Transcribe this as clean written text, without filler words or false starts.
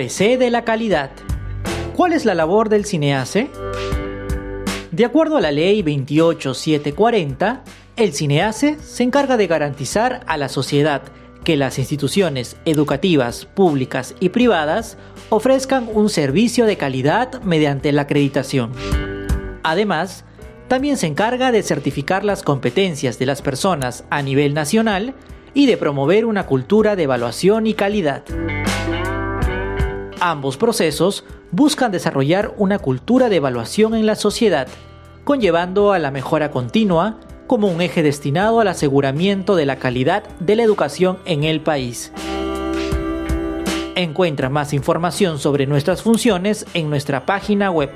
ABC de la calidad. ¿Cuál es la labor del Sineace? De acuerdo a la Ley 28740, el Sineace se encarga de garantizar a la sociedad que las instituciones educativas, públicas y privadas ofrezcan un servicio de calidad mediante la acreditación. Además, también se encarga de certificar las competencias de las personas a nivel nacional y de promover una cultura de evaluación y calidad. Ambos procesos buscan desarrollar una cultura de evaluación en la sociedad, conllevando a la mejora continua como un eje destinado al aseguramiento de la calidad de la educación en el país. Encuentra más información sobre nuestras funciones en nuestra página web.